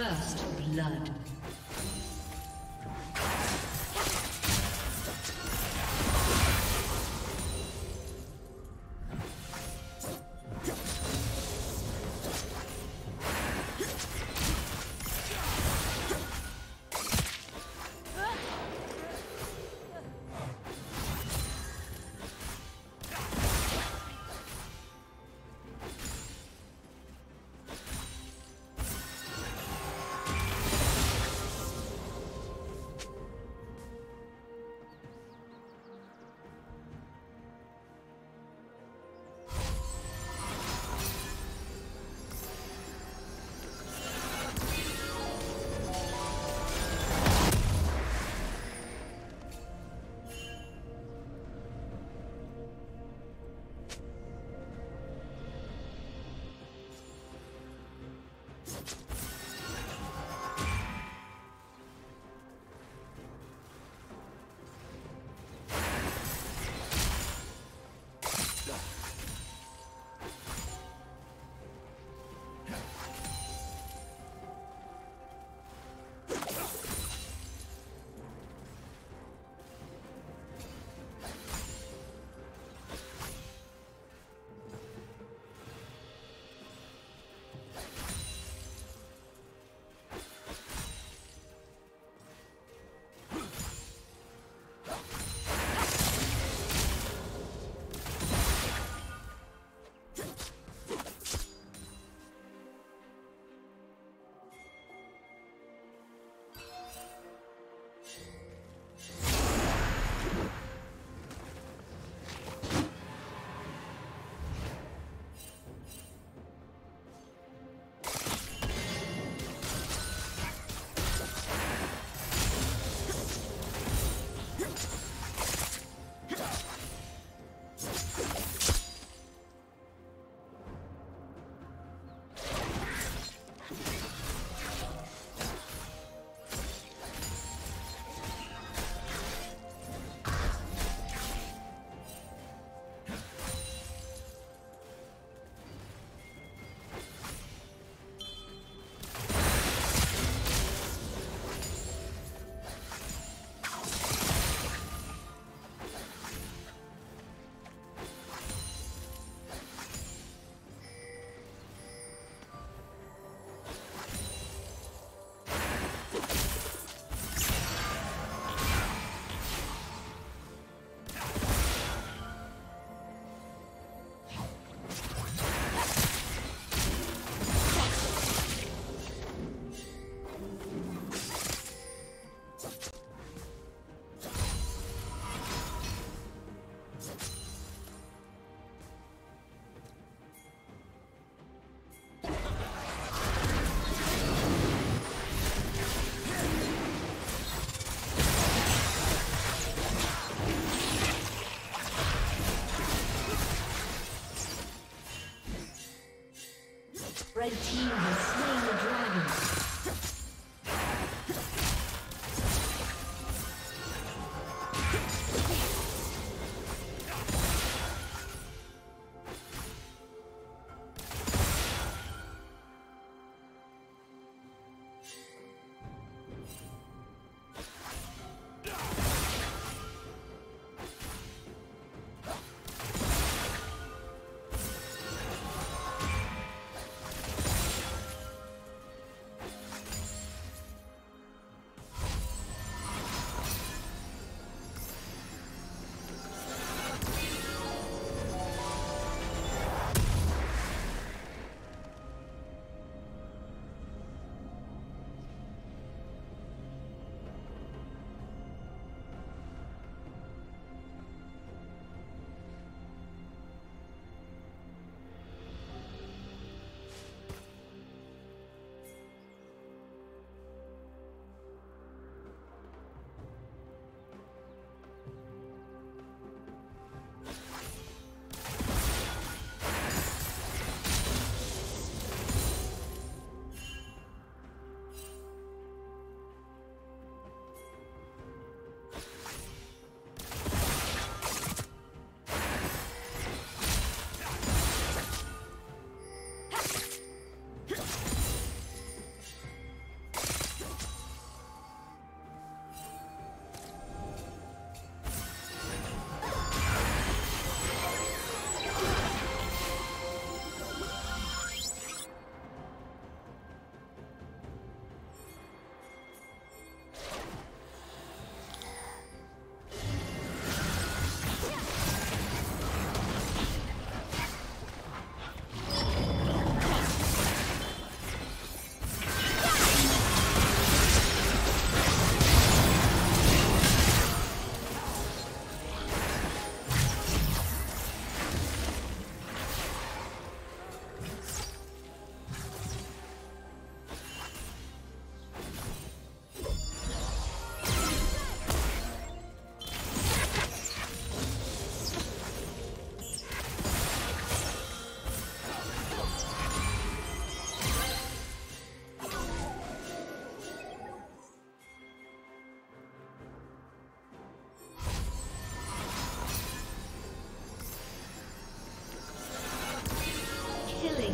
First blood.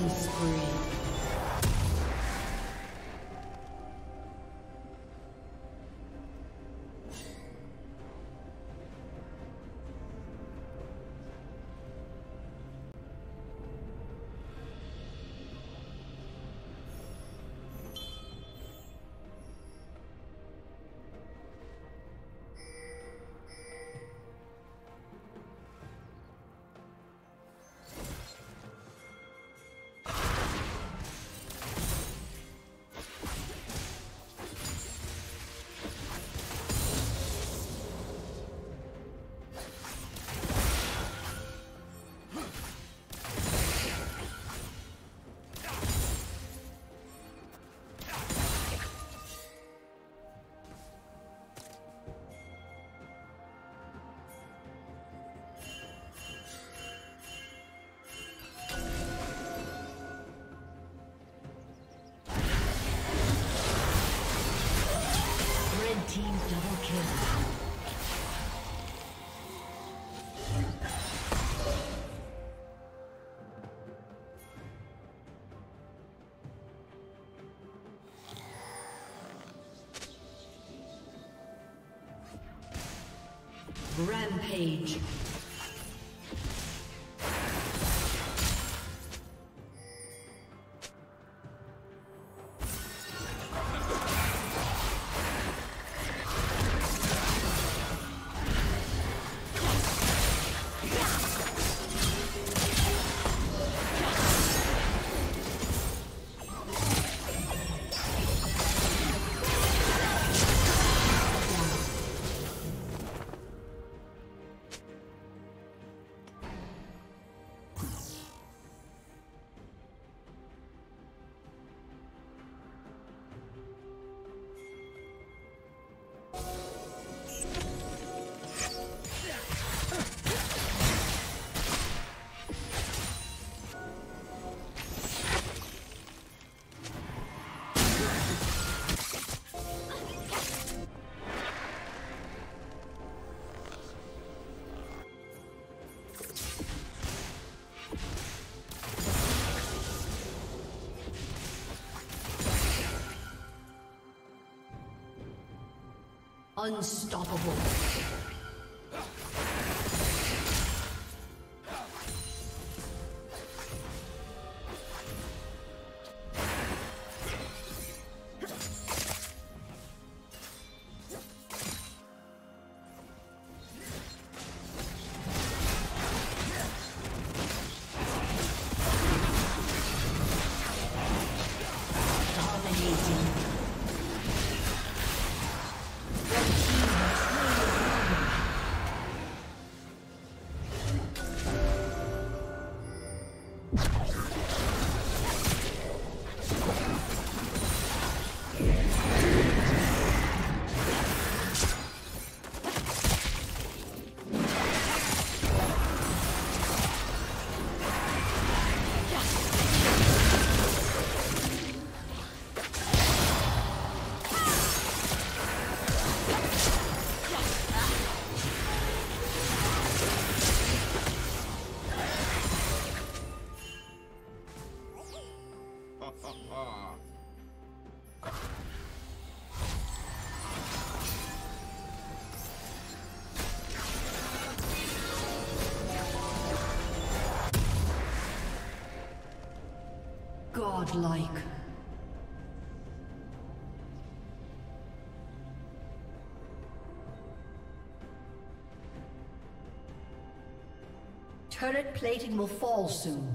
Killing spree. Rampage. Unstoppable. Godlike. Turret plating will fall soon.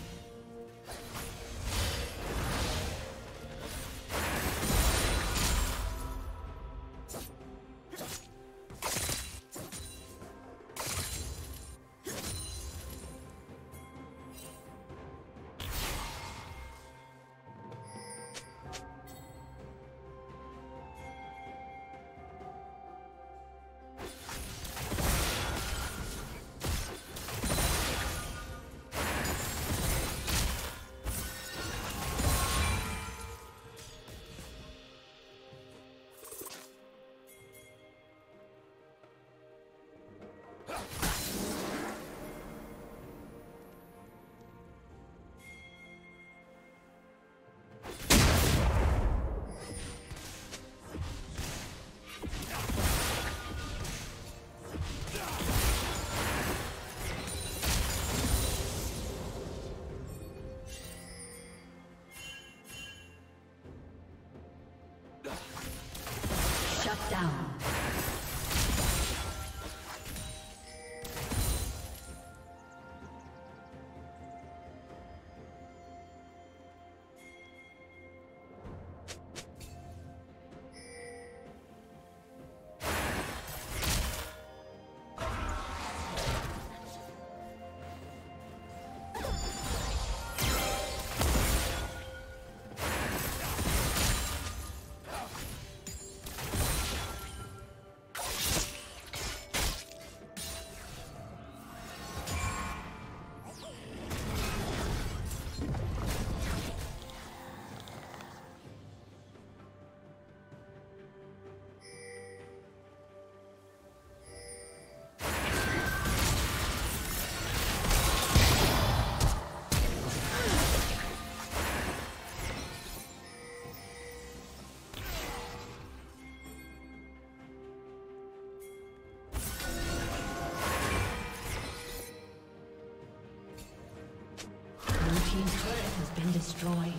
team's turret has been destroyed.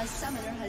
A summoner